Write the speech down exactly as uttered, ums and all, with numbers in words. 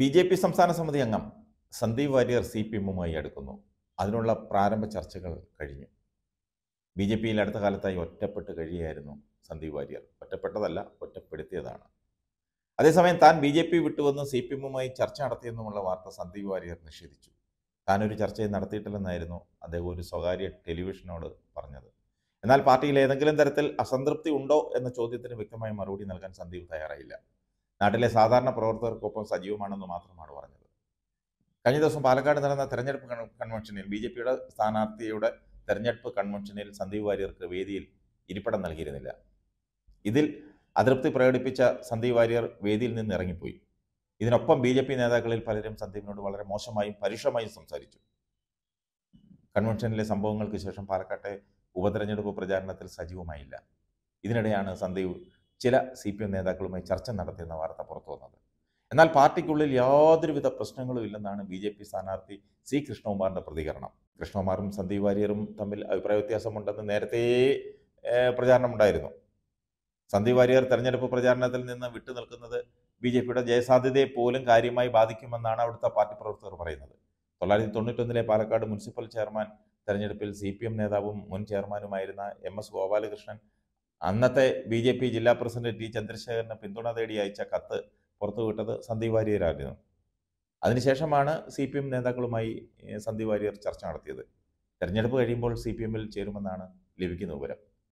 B J P സംസ്ഥാന സമിതി അംഗം സന്ദീപ് വാര്യർ സി പി എമ്മുമായി അടുക്കുന്നു. അതിനുള്ള പ്രാരംഭ ചർച്ചകൾ കഴിഞ്ഞു. ബി ജെ പിയിൽ അടുത്ത കാലത്തായി ഒറ്റപ്പെട്ട് കഴിയുകയായിരുന്നു സന്ദീപ് വാര്യർ. ഒറ്റപ്പെട്ടതല്ല, ഒറ്റപ്പെടുത്തിയതാണ്. അതേസമയം താൻ ബി ജെ പി വിട്ടുവെന്നും സി പി എമ്മുമായി ചർച്ച നടത്തിയെന്നുമുള്ള വാർത്ത സന്ദീപ് വാര്യർ നിഷേധിച്ചു. താനൊരു ചർച്ചയും നടത്തിയിട്ടില്ലെന്നായിരുന്നു അദ്ദേഹം ഒരു സ്വകാര്യ ടെലിവിഷനോട് പറഞ്ഞത്. എന്നാൽ പാർട്ടിയിൽ ഏതെങ്കിലും തരത്തിൽ അസംതൃപ്തി ഉണ്ടോ എന്ന ചോദ്യത്തിന് വ്യക്തമായ മറുപടി നൽകാൻ സന്ദീപ് തയ്യാറായില്ല. നാട്ടിലെ സാധാരണ പ്രവർത്തകർക്കൊപ്പം സജീവമാണെന്ന് മാത്രമാണ് പറഞ്ഞത്. കഴിഞ്ഞ ദിവസം പാലക്കാട് നടന്ന തെരഞ്ഞെടുപ്പ് കൺവെൻഷനിൽ ബി ജെ പിയുടെ സ്ഥാനാർത്ഥിയുടെ തെരഞ്ഞെടുപ്പ് കൺവെൻഷനിൽ സന്ദീപ് വാര്യർക്ക് വേദിയിൽ ഇരിപ്പിടം നൽകിയിരുന്നില്ല. ഇതിൽ അതൃപ്തി പ്രകടിപ്പിച്ച സന്ദീപ് വാര്യർ വേദിയിൽ നിന്ന് ഇറങ്ങിപ്പോയി. ഇതിനൊപ്പം ബി ജെ പി നേതാക്കളിൽ പലരും സന്ദീപിനോട് വളരെ മോശമായും പരുഷമായും സംസാരിച്ചു. കൺവെൻഷനിലെ സംഭവങ്ങൾക്ക് ശേഷം പാലക്കാട്ടെ ഉപതെരഞ്ഞെടുപ്പ് പ്രചാരണത്തിൽ സജീവമായില്ല. ഇതിനിടെയാണ് സന്ദീപ് ചില സി പി എം നേതാക്കളുമായി ചർച്ച നടത്തിയെന്ന വാർത്ത പുറത്തു വന്നത്. എന്നാൽ പാർട്ടിക്കുള്ളിൽ യാതൊരുവിധ പ്രശ്നങ്ങളും ഇല്ലെന്നാണ് ബി ജെ പി സ്ഥാനാർത്ഥി സി കൃഷ്ണകുമാറിൻ്റെ പ്രതികരണം. കൃഷ്ണകുമാറും സന്ദീപ് വാര്യറും തമ്മിൽ അഭിപ്രായ വ്യത്യാസമുണ്ടെന്ന് നേരത്തെ പ്രചാരണമുണ്ടായിരുന്നു. സന്ദീപ് വാര്യർ തെരഞ്ഞെടുപ്പ് പ്രചാരണത്തിൽ നിന്ന് വിട്ടു നിൽക്കുന്നത് ബി ജെ പിയുടെ ജയസാധ്യതയെ പോലും കാര്യമായി ബാധിക്കുമെന്നാണ് അവിടുത്തെ പാർട്ടി പ്രവർത്തകർ പറയുന്നത്. തൊള്ളായിരത്തി തൊണ്ണൂറ്റൊന്നിലെ പാലക്കാട് മുനിസിപ്പൽ ചെയർമാൻ തെരഞ്ഞെടുപ്പിൽ സി പി എം നേതാവും മുൻ ചെയർമാനുമായിരുന്ന എം എസ് ഗോപാലകൃഷ്ണൻ അന്നത്തെ ബി ജെ പി ജില്ലാ പ്രസിഡന്റ് ടി ചന്ദ്രശേഖരന് പിന്തുണ തേടി അയച്ച കത്ത് പുറത്തുവിട്ടത് സന്ദീപ് വാര്യരായിരുന്നു. അതിനുശേഷമാണ് സി പി എം നേതാക്കളുമായി സന്ദീപ് വാര്യർ ചർച്ച നടത്തിയത്. തെരഞ്ഞെടുപ്പ് കഴിയുമ്പോൾ സി പി എമ്മിൽ ചേരുമെന്നാണ് ലഭിക്കുന്ന വിവരം.